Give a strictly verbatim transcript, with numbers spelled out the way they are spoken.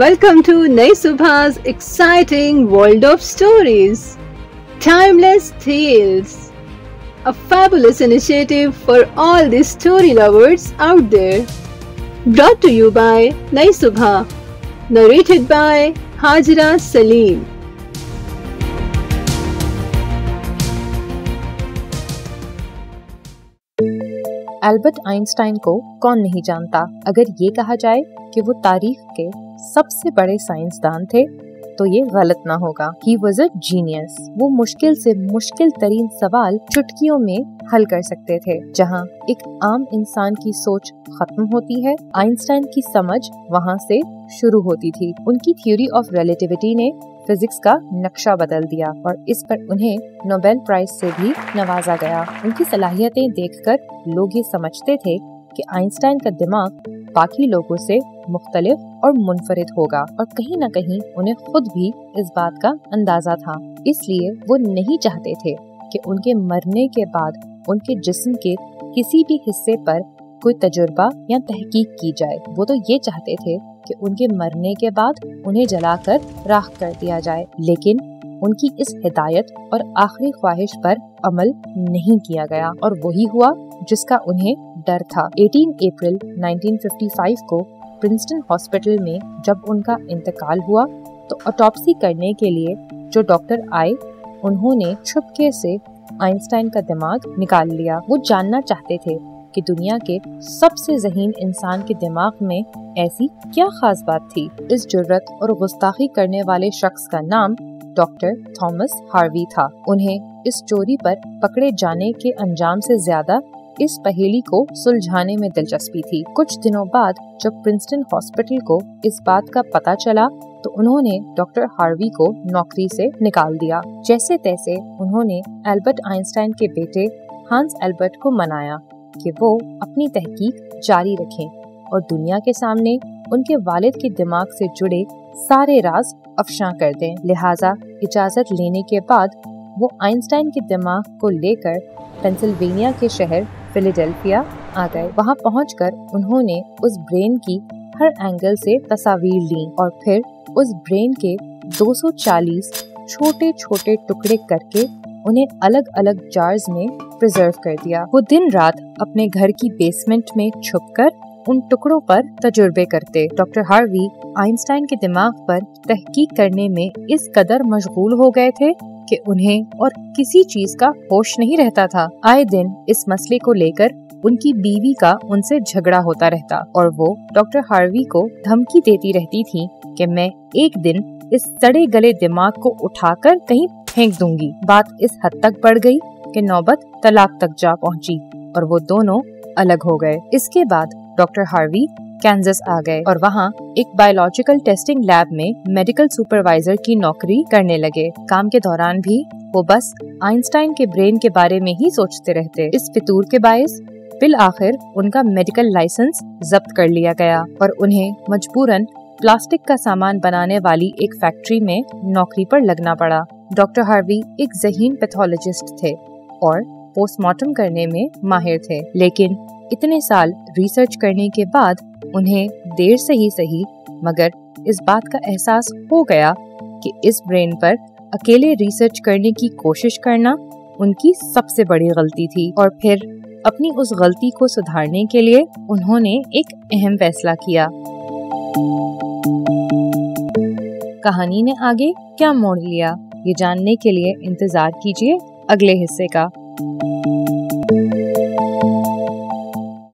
Welcome to Nai Subah's exciting world of stories. Timeless Tales, a fabulous initiative for all the story lovers out there. Brought to you by Nai Subah, narrated by Hajra Saleem. Albert Einstein को कौन नहीं जानता। अगर ये कहा जाए कि वो तारीख के सबसे बड़े साइंसदान थे तो ये गलत ना होगा। He was a genius. वो मुश्किल से मुश्किल तरीन सवाल चुटकियों में हल कर सकते थे। जहाँ एक आम इंसान की सोच खत्म होती है, आइंस्टाइन की समझ वहाँ से शुरू होती थी। उनकी थ्योरी ऑफ रिलेटिविटी ने फिजिक्स का नक्शा बदल दिया और इस पर उन्हें नोबेल प्राइज से भी नवाजा गया। उनकी सलाहियतें देखकर लोग ये समझते थे कि आइंस्टाइन का दिमाग बाकी लोगों से मुख्तलिफ और मुनफरिद होगा और कहीं न कहीं उन्हें खुद भी इस बात का अंदाजा था, इसलिए वो नहीं चाहते थे कि उनके मरने के बाद उनके जिस्म के किसी भी हिस्से पर कोई तजुर्बा या तहकीक की जाए। वो तो ये चाहते थे कि उनके मरने के बाद उन्हें जलाकर राख कर दिया जाए, लेकिन उनकी इस हिदायत और आखिरी ख्वाहिश पर अमल नहीं किया गया और वही हुआ जिसका उन्हें डर था। अठारह अप्रैल उन्नीस सौ पचपन को प्रिंसटन हॉस्पिटल में जब उनका इंतकाल हुआ तो ऑटोप्सी करने के लिए जो डॉक्टर आए उन्होंने छुपके से आइंस्टाइन का दिमाग निकाल लिया। वो जानना चाहते थे कि दुनिया के सबसे जहीन इंसान के दिमाग में ऐसी क्या खास बात थी। इस जुर्रत और गुस्ताखी करने वाले शख्स का नाम डॉक्टर थॉमस हार्वी था। उन्हें इस चोरी पर पकड़े जाने के अंजाम से ज्यादा इस पहेली को सुलझाने में दिलचस्पी थी। कुछ दिनों बाद जब प्रिंसटन हॉस्पिटल को इस बात का पता चला तो उन्होंने डॉक्टर हार्वी को नौकरी से निकाल दिया। जैसे तैसे उन्होंने एल्बर्ट आइंस्टाइन के बेटे हांस एल्बर्ट को मनाया कि वो अपनी तहकीक जारी रखें और दुनिया के सामने उनके वालिद के दिमाग से जुड़े सारे राज अफशा कर दें। लिहाजा इजाजत लेने के बाद वो आइंस्टाइन के दिमाग को लेकर पेंसिल्वेनिया के शहर फिलाडेल्फिया आ गए। वहाँ पहुंचकर उन्होंने उस ब्रेन की हर एंगल से तस्वीर ली और फिर उस ब्रेन के दो सौ चालीस छोटे छोटे टुकड़े करके उन्हें अलग अलग जार्स में प्रिजर्व कर दिया। वो दिन रात अपने घर की बेसमेंट में छुपकर उन टुकड़ों पर तजुर्बे करते। डॉक्टर हार्वी आइंस्टाइन के दिमाग पर तहकीक करने में इस कदर मशगूल हो गए थे कि उन्हें और किसी चीज का होश नहीं रहता था। आए दिन इस मसले को लेकर उनकी बीवी का उनसे झगड़ा होता रहता और वो डॉक्टर हार्वी को धमकी देती रहती थी कि मैं एक दिन इस सड़े गले दिमाग को उठाकर कहीं फेंक दूंगी। बात इस हद तक बढ़ गई कि नौबत तलाक तक जा पहुंची और वो दोनों अलग हो गए। इसके बाद डॉक्टर हार्वी कैंसस आ गए और वहाँ एक बायोलॉजिकल टेस्टिंग लैब में मेडिकल सुपरवाइजर की नौकरी करने लगे। काम के दौरान भी वो बस आइंस्टाइन के ब्रेन के बारे में ही सोचते रहते। इस फितूर के बायस बिल आखिर उनका मेडिकल लाइसेंस जब्त कर लिया गया और उन्हें मजबूरन प्लास्टिक का सामान बनाने वाली एक फैक्ट्री में नौकरी पर लगना पड़ा। डॉक्टर हार्वी एक जहीन पैथोलॉजिस्ट थे और पोस्टमार्टम करने में माहिर थे, लेकिन इतने साल रिसर्च करने के बाद उन्हें देर से ही सही मगर इस बात का एहसास हो गया कि इस ब्रेन पर अकेले रिसर्च करने की कोशिश करना उनकी सबसे बड़ी गलती थी। और फिर अपनी उस गलती को सुधारने के लिए उन्होंने एक अहम फैसला किया। कहानी ने आगे क्या मोड़ लिया, ये जानने के लिए इंतजार कीजिए अगले हिस्से का।